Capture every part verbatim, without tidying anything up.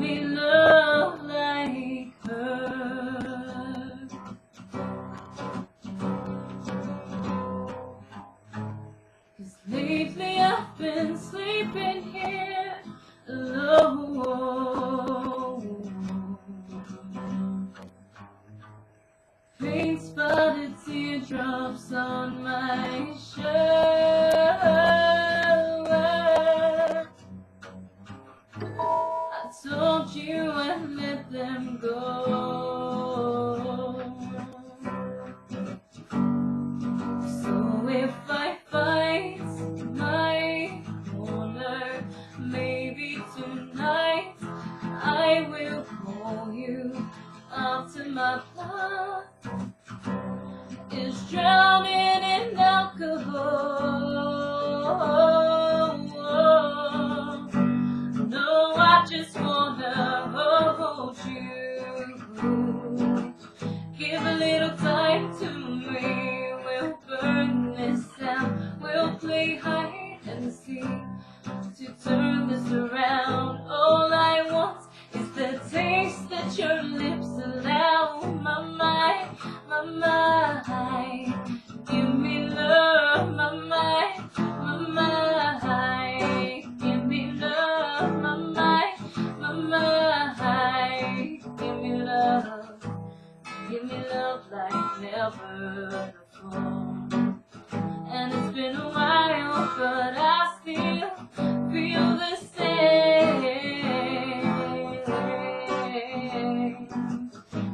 me love like her. Cause lately I've been sleeping here alone. Paint spotted teardrops on my shirt. Told you and let them go. So if I find my corner, maybe tonight I will call you up to my blood. It's drowning in alcohol. Give a little time to me. We'll burn this down. We'll play hide and seek to turn this around. All I want is the taste that your lips allow. My mind, my mind, give me love. My mind, my mind, give me love. My mind, my mind, give me love. Give me love like never before. And it's been a while, but I still feel the same.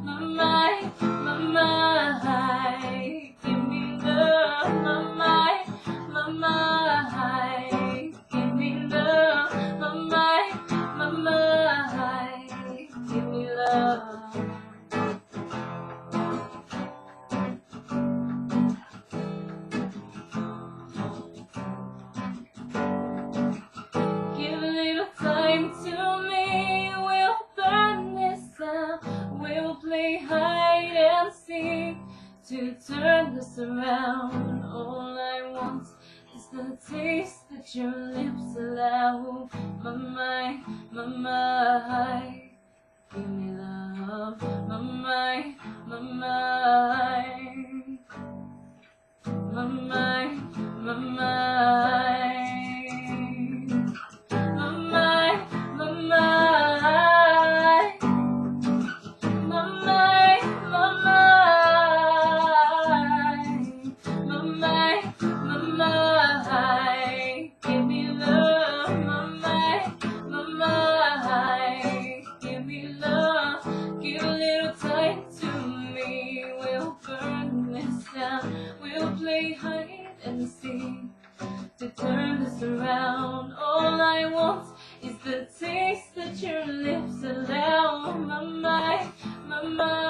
My mind, my mind, give me love. My mind, my mind, give me love. My mind, my mind, give me love. To turn this around, all I want is the taste that your lips allow. My mind, my mind, give me love. My mind, my mind, my mind, my mind, my mind, my mind. To turn this around, all I want is the taste that your lips allow. My mind, my mind.